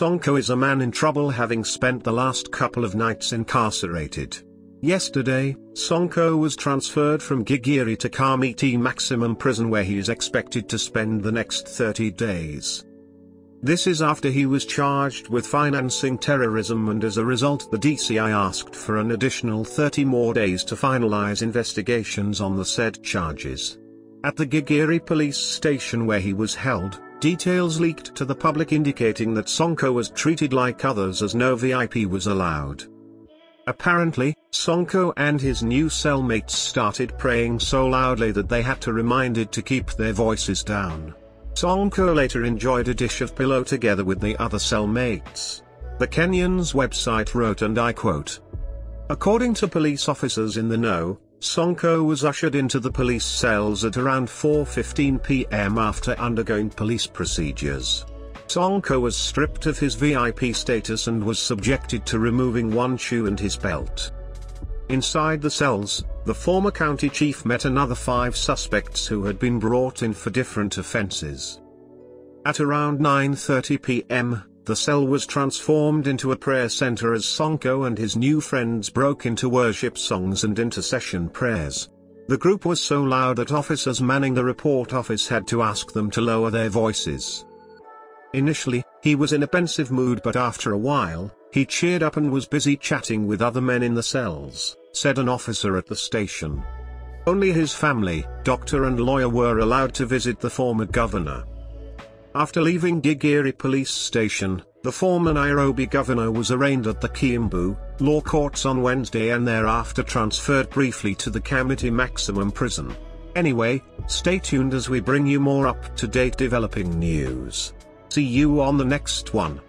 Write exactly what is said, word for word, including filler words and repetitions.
Sonko is a man in trouble, having spent the last couple of nights incarcerated. Yesterday, Sonko was transferred from Gigiri to Kamiti Maximum Prison, where he is expected to spend the next thirty days. This is after he was charged with financing terrorism, and as a result the D C I asked for an additional thirty more days to finalize investigations on the said charges. At the Gigiri police station where he was held, details leaked to the public indicating that Sonko was treated like others, as no V I P was allowed. Apparently, Sonko and his new cellmates started praying so loudly that they had to remind it to keep their voices down. Sonko later enjoyed a dish of pillow together with the other cellmates. The Kenyan's website wrote, and I quote, "According to police officers in the know, Sonko was ushered into the police cells at around four fifteen p m after undergoing police procedures. Sonko was stripped of his V I P status and was subjected to removing one shoe and his belt. Inside the cells, the former county chief met another five suspects who had been brought in for different offences. At around nine thirty p m, the cell was transformed into a prayer center as Sonko and his new friends broke into worship songs and intercession prayers. The group was so loud that officers manning the report office had to ask them to lower their voices. Initially, he was in a pensive mood, but after a while, he cheered up and was busy chatting with other men in the cells," said an officer at the station. Only his family, doctor and lawyer were allowed to visit the former governor. After leaving Gigiri police station, the former Nairobi governor was arraigned at the Kiambu Law Courts on Wednesday and thereafter transferred briefly to the Kamiti Maximum Prison. Anyway, stay tuned as we bring you more up-to-date developing news. See you on the next one.